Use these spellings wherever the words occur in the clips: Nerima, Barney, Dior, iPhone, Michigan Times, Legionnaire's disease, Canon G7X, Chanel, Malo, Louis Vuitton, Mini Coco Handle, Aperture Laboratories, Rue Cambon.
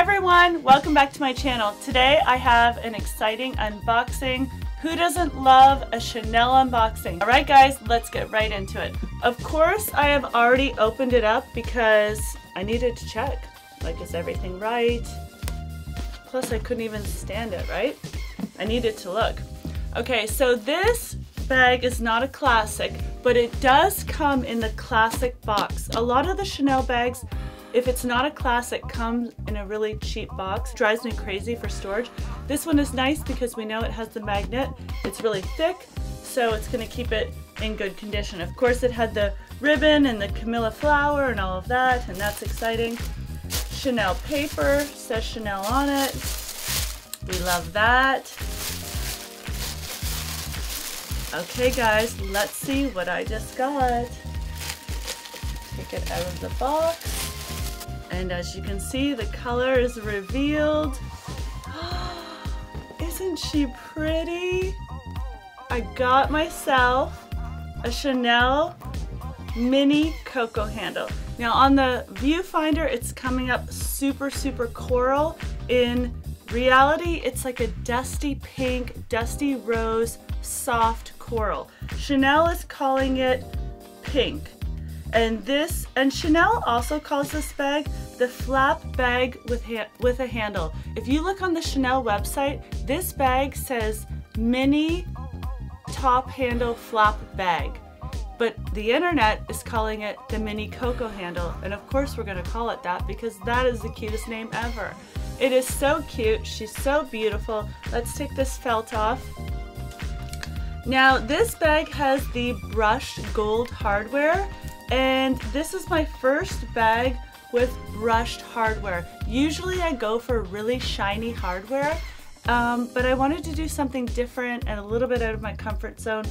Hi everyone, welcome back to my channel. Today I have an exciting unboxing. Who doesn't love a Chanel unboxing? All right guys, let's get right into it. Of course I have already opened it up because I needed to check. Like, is everything right? Plus I couldn't even stand it, right? I needed to look. Okay, so this bag is not a classic, but it does come in the classic box. A lot of the Chanel bags, if it's not a classic, comes in a really cheap box. Drives me crazy for storage. This one is nice because we know it has the magnet. It's really thick, so it's gonna keep it in good condition. Of course it had the ribbon and the Camilla flower and all of that, and that's exciting. Chanel paper, says Chanel on it. We love that. Okay guys, let's see what I just got. Take it out of the box. And as you can see, the color is revealed. Isn't she pretty? I got myself a Chanel Mini Coco Handle. Now on the viewfinder, it's coming up super coral. In reality, it's like a dusty pink, dusty rose, soft coral. Chanel is calling it pink. And Chanel also calls this bag the flap bag with a handle. If you look on the Chanel website, this bag says mini top handle flap bag, but the internet is calling it the Mini Coco Handle, and of course we're gonna call it that because that is the cutest name ever. It is so cute, she's so beautiful. Let's take this felt off. Now this bag has the brushed gold hardware, and this is my first bag with brushed hardware. Usually I go for really shiny hardware, but I wanted to do something different and a little bit out of my comfort zone.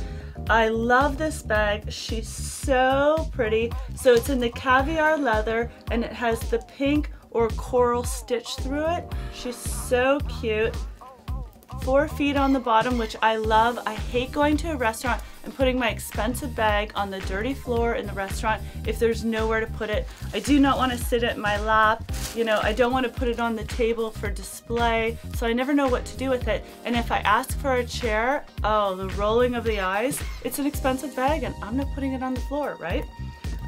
I love this bag, she's so pretty. So it's in the caviar leather and it has the pink or coral stitch through it. She's so cute. 4 feet on the bottom, which I love. I hate going to a restaurant and putting my expensive bag on the dirty floor in the restaurant if there's nowhere to put it. I do not want to sit it in my lap. You know, I don't want to put it on the table for display, so I never know what to do with it. And if I ask for a chair, oh, the rolling of the eyes. It's an expensive bag and I'm not putting it on the floor, right?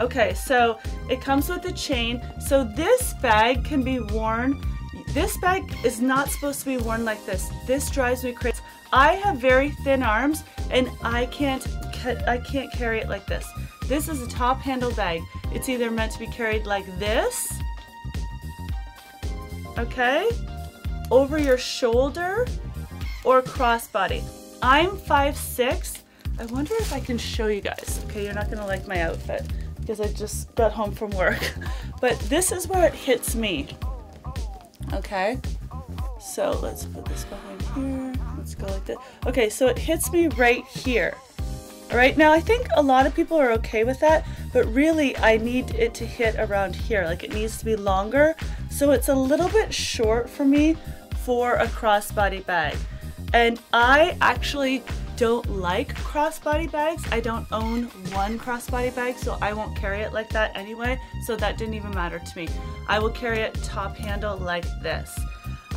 Okay, so it comes with a chain. So this bag can be worn. This bag is not supposed to be worn like this. This drives me crazy. I have very thin arms and I can't carry it like this. This is a top handle bag. It's either meant to be carried like this, okay, over your shoulder or crossbody. I'm 5'6". I wonder if I can show you guys. Okay, you're not gonna like my outfit because I just got home from work. But this is where it hits me. Okay, so let's put this behind here. Let's go like this. Okay, so it hits me right here. All right, now I think a lot of people are okay with that, but really I need it to hit around here. Like, it needs to be longer. So it's a little bit short for me for a crossbody bag. And I actually don't like crossbody bags. I don't own one crossbody bag, so I won't carry it like that anyway, so that didn't even matter to me. I will carry it top handle like this.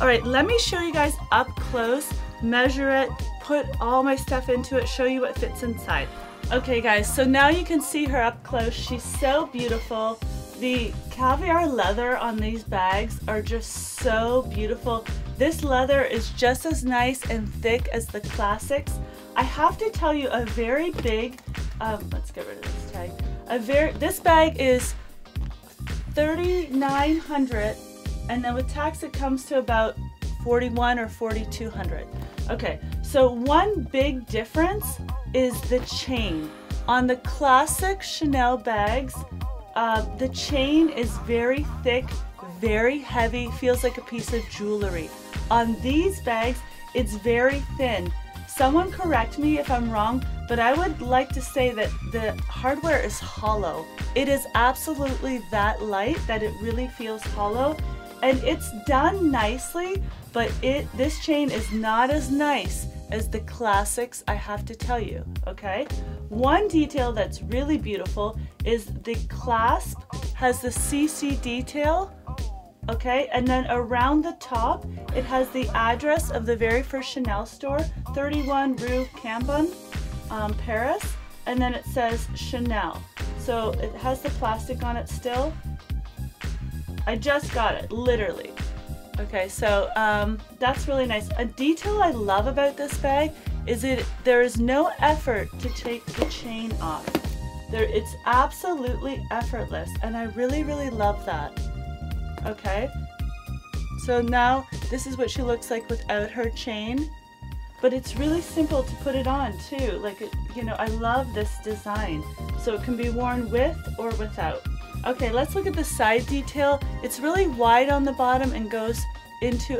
All right, let me show you guys up close, measure it, put all my stuff into it, show you what fits inside. Okay guys, so now you can see her up close. She's so beautiful. The caviar leather on these bags are just so beautiful. This leather is just as nice and thick as the classics. I have to tell you, a very big, let's get rid of this tag. This bag is $3,900, and then with tax it comes to about $4,100 or $4,200. Okay, so one big difference is the chain. On the classic Chanel bags, the chain is very thick, very heavy, feels like a piece of jewelry. On these bags, it's very thin. Someone correct me if I'm wrong, but I would like to say that the hardware is hollow. It is absolutely that light that it really feels hollow, and it's done nicely, but this chain is not as nice as the classics, I have to tell you, okay? One detail that's really beautiful is the clasp has the CC detail Okay, and then around the top, it has the address of the very first Chanel store, 31 Rue Cambon, Paris, and then it says Chanel. So it has the plastic on it still. I just got it, literally. Okay, so that's really nice. A detail I love about this bag is there is no effort to take the chain off. It's absolutely effortless, and I really, really love that. Okay, so now this is what she looks like without her chain, but it's really simple to put it on too. Like, you know, I love this design. So it can be worn with or without. Okay, let's look at the side detail. It's really wide on the bottom and goes into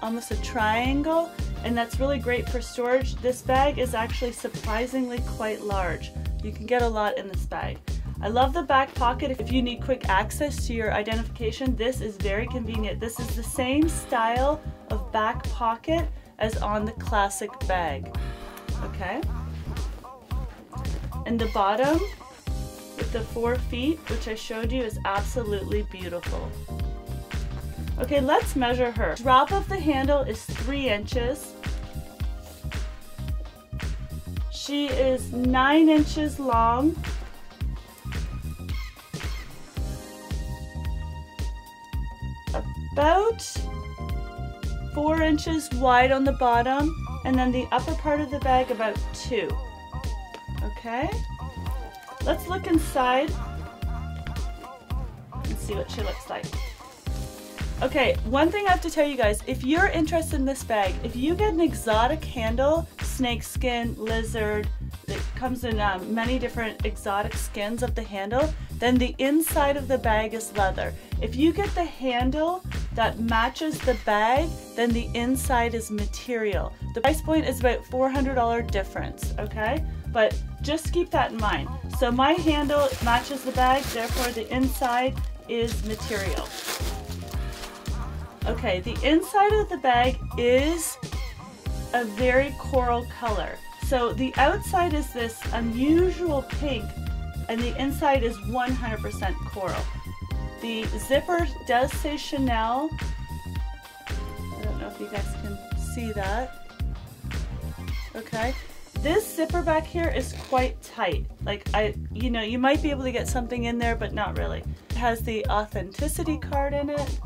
almost a triangle, and that's really great for storage. This bag is actually surprisingly quite large. You can get a lot in this bag. I love the back pocket. If you need quick access to your identification, this is very convenient. This is the same style of back pocket as on the classic bag. Okay? And the bottom with the 4 feet, which I showed you, is absolutely beautiful. Okay, let's measure her. Drop of the handle is 3 inches. She is 9 inches long. About 4 inches wide on the bottom, and then the upper part of the bag about 2. Okay, let's look inside and see what she looks like. Okay, one thing I have to tell you guys, if you're interested in this bag, if you get an exotic handle, snake skin, lizard, it comes in many different exotic skins of the handle, then the inside of the bag is leather. If you get the handle that matches the bag, then the inside is material. The price point is about $400 difference, okay? But just keep that in mind. So my handle matches the bag, therefore the inside is material. Okay, the inside of the bag is a very coral color. So the outside is this unusual pink, and the inside is 100% coral. The zipper does say Chanel. I don't know if you guys can see that. Okay. This zipper back here is quite tight. Like, you know, you might be able to get something in there, but not really. It has the authenticity card in it.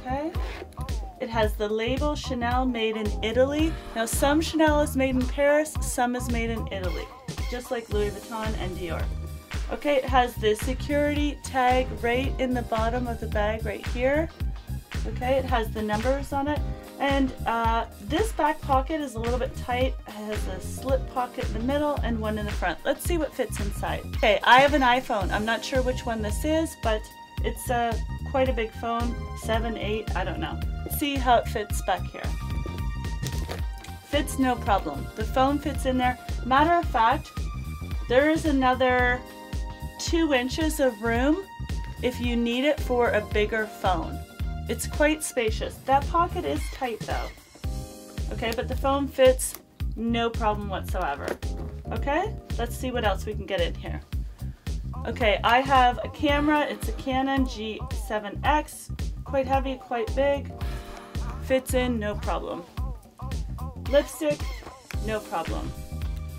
Okay. It has the label Chanel made in Italy. Now, some Chanel is made in Paris, some is made in Italy, just like Louis Vuitton and Dior. Okay, it has the security tag right in the bottom of the bag right here. Okay, it has the numbers on it. And this back pocket is a little bit tight. It has a slip pocket in the middle and one in the front. Let's see what fits inside. Okay, I have an iPhone. I'm not sure which one this is, but it's quite a big phone, 7, 8, I don't know. See how it fits back here. Fits no problem. The phone fits in there. Matter of fact, there is another 2 inches of room if you need it for a bigger phone. It's quite spacious. That pocket is tight though. Okay, but the phone fits no problem whatsoever. Okay, let's see what else we can get in here. Okay, I have a camera. It's a Canon G7X. Quite heavy, quite big. Fits in, no problem. Lipstick, no problem.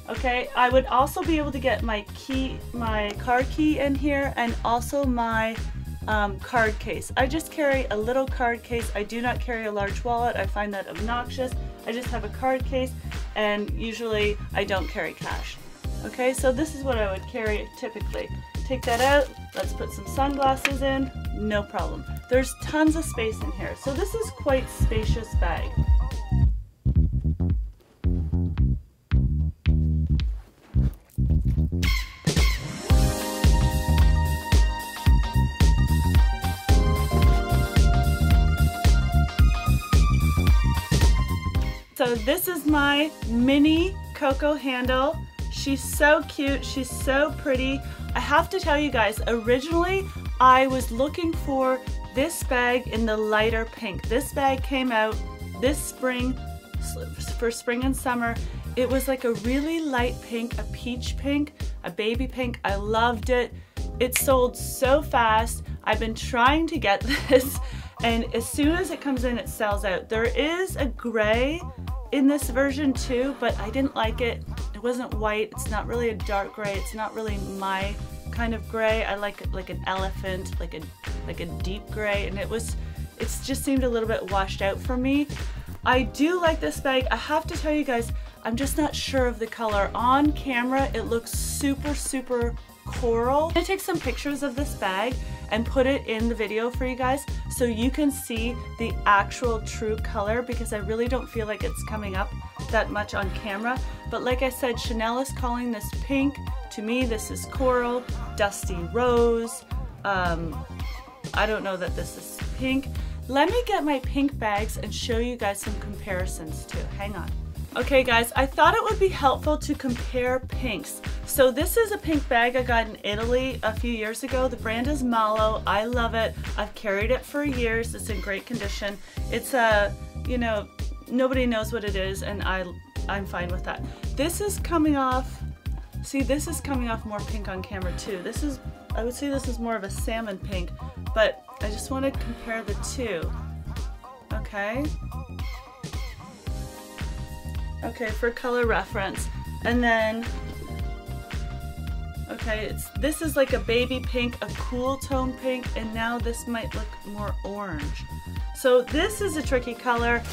Okay, I would also be able to get my key, my car key in here, and also my card case. I just carry a little card case. I do not carry a large wallet. I find that obnoxious. I just have a card case, and usually I don't carry cash. Okay, so this is what I would carry typically. Take that out, let's put some sunglasses in, no problem. There's tons of space in here, so this is quite a spacious bag. So this is my Mini Coco Handle. She's so cute, she's so pretty. I have to tell you guys, originally I was looking for this bag in the lighter pink. This bag came out this spring, for spring and summer. It was like a really light pink, a peach pink, a baby pink. I loved it. It sold so fast. I've been trying to get this and as soon as it comes in, it sells out. There is a gray in this version too, but I didn't like it. It wasn't white. It's not really a dark gray. It's not really my kind of gray. I like it like an elephant, like a deep gray, and it just seemed a little bit washed out for me. I do like this bag. I have to tell you guys, I'm just not sure of the color. On camera, it looks super, super coral. I'm gonna take some pictures of this bag and put it in the video for you guys so you can see the actual true color, because I really don't feel like it's coming up that much on camera. But like I said, Chanel is calling this pink. To me, this is coral, dusty rose. I don't know that this is pink. Let me get my pink bags and show you guys some comparisons too. Hang on. Okay guys, I thought it would be helpful to compare pinks. So this is a pink bag I got in Italy a few years ago. The brand is Malo. I love it. I've carried it for years. It's in great condition. It's a, you know, nobody knows what it is, and I'm fine with that. This is coming off, see, this is coming off more pink on camera too. This is, I would say this is more of a salmon pink, but I just want to compare the two. Okay. Okay, for color reference. And then, okay, this is like a baby pink, a cool tone pink, and now this might look more orange. So this is a tricky color.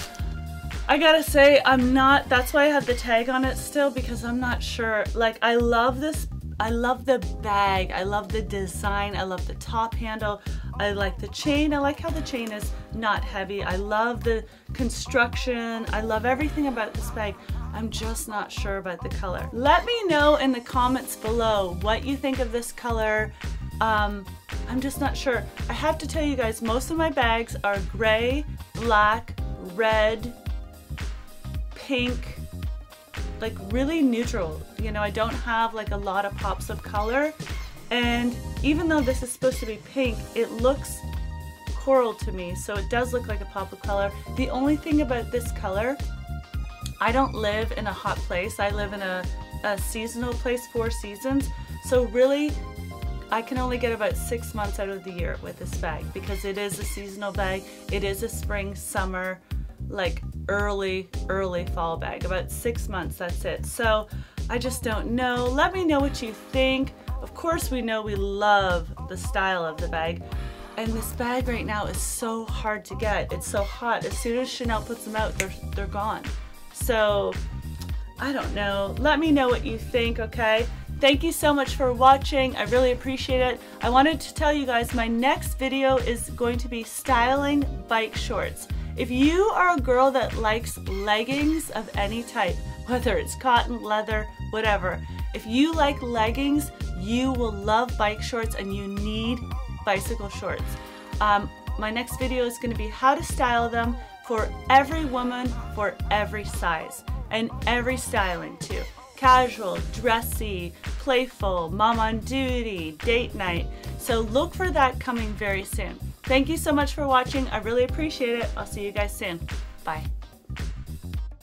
I gotta say, that's why I have the tag on it still, because I'm not sure. Like, I love this, I love the bag, I love the design, I love the top handle, I like the chain, I like how the chain is not heavy, I love the construction, I love everything about this bag. I'm just not sure about the color. Let me know in the comments below what you think of this color. I'm just not sure. I have to tell you guys, most of my bags are gray, black, red, pink, like really neutral. You know, I don't have like a lot of pops of color, and even though this is supposed to be pink, it looks coral to me, so it does look like a pop of color. The only thing about this color, I don't live in a hot place. I live in a seasonal place, 4 seasons, so really I can only get about 6 months out of the year with this bag, because it is a seasonal bag. It is a spring, summer, like early fall bag. About 6 months, that's it. So I just don't know. Let me know what you think. Of course, we know we love the style of the bag, and this bag right now is so hard to get. It's so hot. As soon as Chanel puts them out, they're gone. So I don't know. Let me know what you think, okay? Thank you so much for watching. I really appreciate it. I wanted to tell you guys, my next video is going to be styling bike shorts. If you are a girl that likes leggings of any type, whether it's cotton, leather, whatever, if you like leggings, you will love bike shorts, and you need bicycle shorts. My next video is going to be how to style them for every woman, for every size, and every styling too. Casual, dressy, playful, mom on duty, date night. So look for that coming very soon. Thank you so much for watching. I really appreciate it. I'll see you guys soon. Bye.